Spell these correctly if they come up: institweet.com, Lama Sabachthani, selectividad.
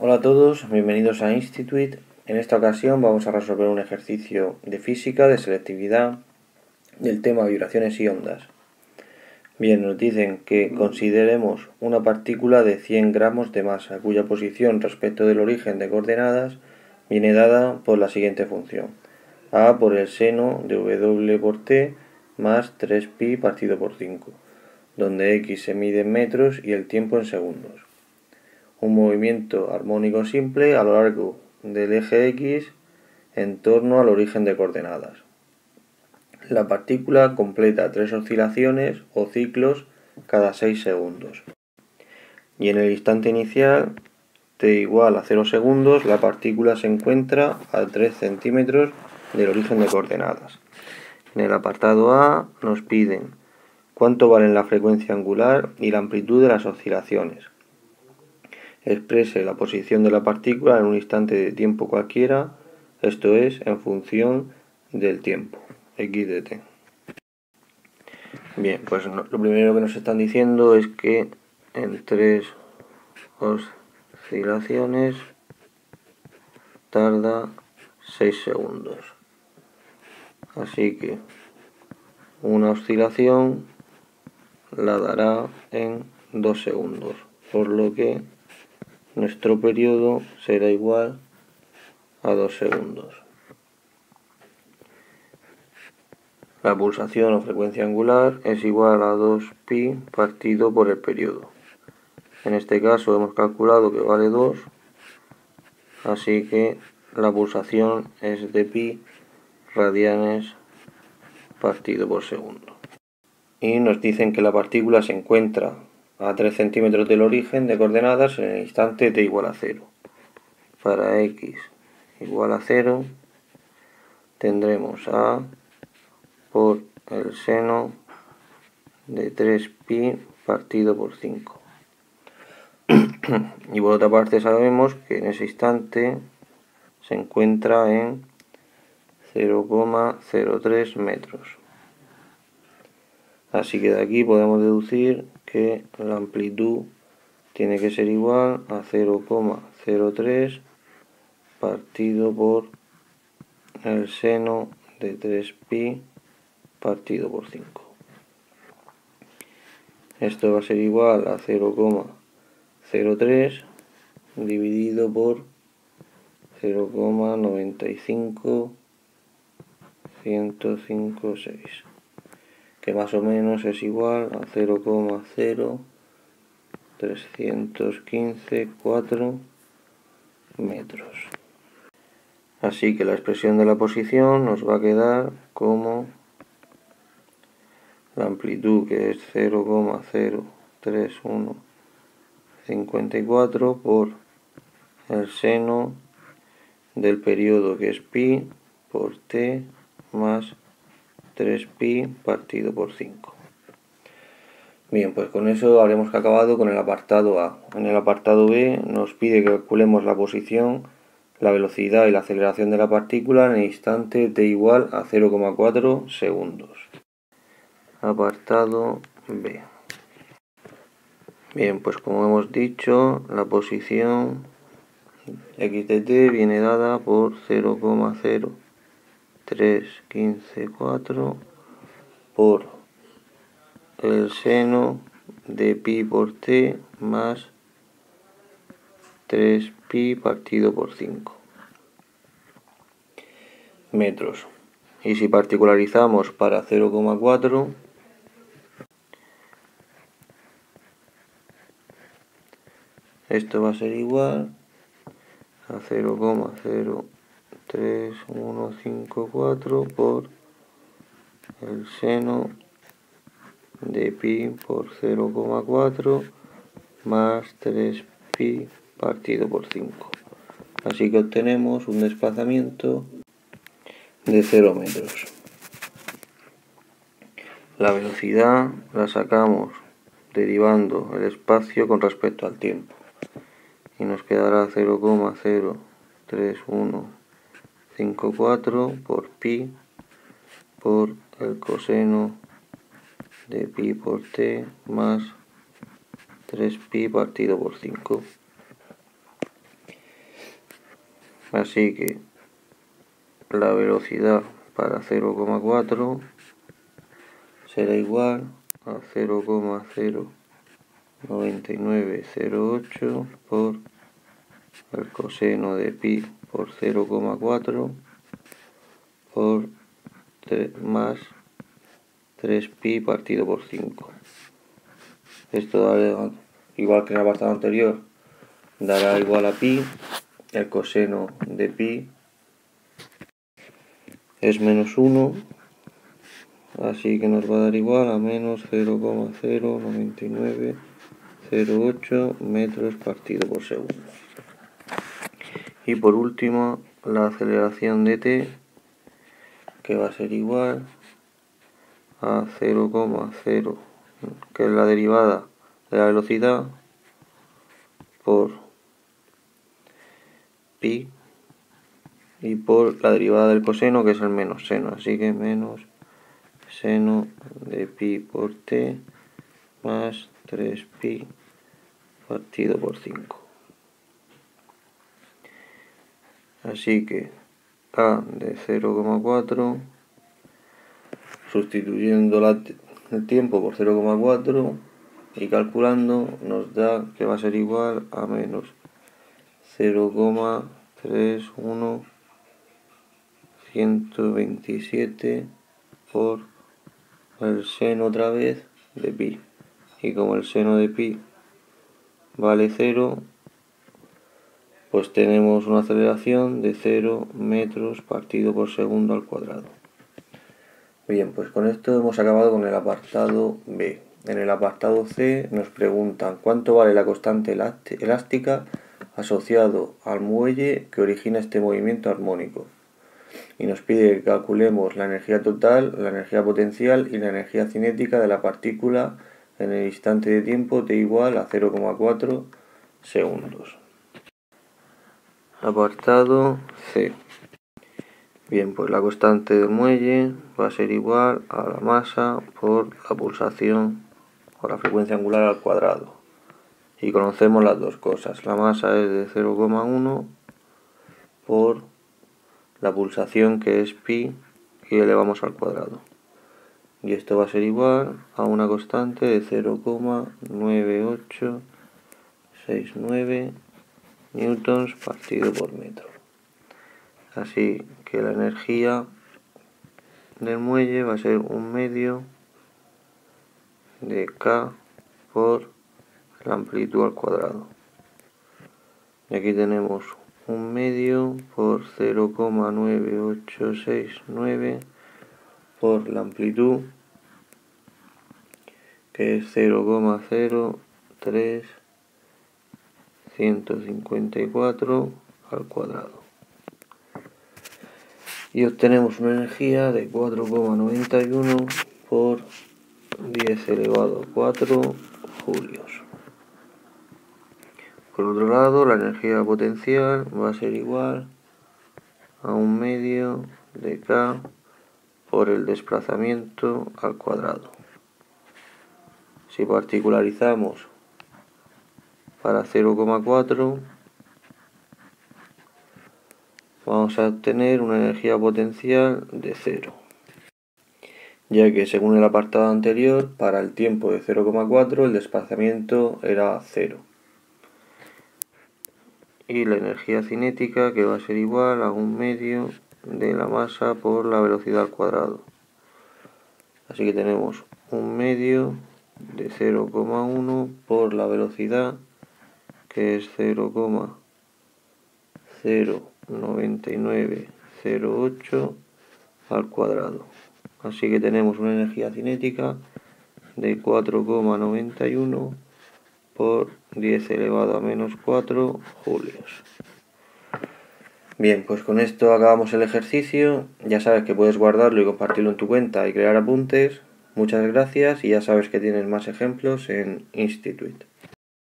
Hola a todos, bienvenidos a Institweet. En esta ocasión vamos a resolver un ejercicio de física, de selectividad, del tema vibraciones y ondas. Bien, nos dicen que consideremos una partícula de 100 gramos de masa, cuya posición respecto del origen de coordenadas viene dada por la siguiente función. A por el seno de W por T más 3pi partido por 5, donde X se mide en metros y el tiempo en segundos. Un movimiento armónico simple a lo largo del eje X en torno al origen de coordenadas. La partícula completa 3 oscilaciones o ciclos cada 6 segundos. Y en el instante inicial, t igual a 0 segundos, la partícula se encuentra a 3 centímetros del origen de coordenadas. En el apartado A nos piden cuánto valen la frecuencia angular y la amplitud de las oscilaciones. Exprese la posición de la partícula en un instante de tiempo cualquiera, esto es, en función del tiempo, x de t. Bien, pues lo primero que nos están diciendo es que en 3 oscilaciones tarda 6 segundos. Así que una oscilación la dará en 2 segundos, por lo que nuestro periodo será igual a 2 segundos. La pulsación o frecuencia angular es igual a 2pi partido por el periodo. En este caso hemos calculado que vale 2, así que la pulsación es de pi radianes partido por segundo. Y nos dicen que la partícula se encuentra a 3 centímetros del origen de coordenadas en el instante t igual a 0. Para x igual a 0 tendremos a por el seno de 3pi partido por 5. Y por otra parte sabemos que en ese instante se encuentra en 0,03 metros. Así que de aquí podemos deducir que la amplitud tiene que ser igual a 0,03 partido por el seno de 3pi partido por 5. Esto va a ser igual a 0,03 dividido por 0,95156. Que más o menos es igual a 0,03154 metros. Así que la expresión de la posición nos va a quedar como la amplitud, que es 0,03154 por el seno del periodo, que es pi por t más 3pi partido por 5. Bien, pues con eso habremos acabado con el apartado A. En el apartado B nos pide que calculemos la posición, la velocidad y la aceleración de la partícula en el instante t igual a 0,4 segundos. Apartado B. Bien, pues como hemos dicho, la posición x de t viene dada por 0,03154 por el seno de pi por t más 3pi partido por 5 metros. Y si particularizamos para 0,4 esto va a ser igual a 0,03154 por el seno de pi por 0,4 más 3pi partido por 5. Así que obtenemos un desplazamiento de 0 metros. La velocidad la sacamos derivando el espacio con respecto al tiempo y nos quedará 0,03154 por pi por el coseno de pi por t más 3pi partido por 5. así que la velocidad para 0,4 será igual a 0,09908 por el coseno de pi por 0,4 por 3 más 3pi partido por 5. Esto dará, igual que en el apartado anterior, dará igual a pi. El coseno de pi es menos 1, así que nos va a dar igual a menos 0,09908 metros partido por segundo. Y por último, la aceleración de t, que va a ser igual a 0,0, que es la derivada de la velocidad, por pi y por la derivada del coseno, que es el menos seno, así que menos seno de pi por t más 3pi partido por 5. Así que a de 0,4, sustituyendo el tiempo por 0,4 y calculando, nos da que va a ser igual a menos 0,31127 por el seno otra vez de pi, y como el seno de pi vale 0, pues tenemos una aceleración de 0 metros partido por segundo al cuadrado. Bien, pues con esto hemos acabado con el apartado B. En el apartado C nos preguntan cuánto vale la constante elástica asociado al muelle que origina este movimiento armónico, y nos pide que calculemos la energía total, la energía potencial y la energía cinética de la partícula en el instante de tiempo t igual a 0,4 segundos. Apartado C. Bien, pues la constante del muelle va a ser igual a la masa por la pulsación o la frecuencia angular al cuadrado. Y conocemos las dos cosas. La masa es de 0,1 por la pulsación, que es pi, y elevamos al cuadrado. Y esto va a ser igual a una constante de 0,9869 newtons partido por metro. Así que la energía del muelle va a ser 1/2 de K por la amplitud al cuadrado. Y aquí tenemos 1/2 por 0,9869 por la amplitud, que es 0,03154 al cuadrado, y obtenemos una energía de 4,91 por 10⁴ julios. Por otro lado, la energía potencial va a ser igual a 1/2 de K por el desplazamiento al cuadrado. Si particularizamos para 0,4, vamos a obtener una energía potencial de 0, ya que según el apartado anterior, para el tiempo de 0,4 el desplazamiento era 0. Y la energía cinética, que va a ser igual a 1/2 de la masa por la velocidad al cuadrado. Así que tenemos 1/2 de 0,1 por la velocidad, que es 0,09908 al cuadrado. Así que tenemos una energía cinética de 4,91 por 10⁻⁴ julios. Bien, pues con esto acabamos el ejercicio. Ya sabes que puedes guardarlo y compartirlo en tu cuenta y crear apuntes. Muchas gracias, y ya sabes que tienes más ejemplos en Institweet.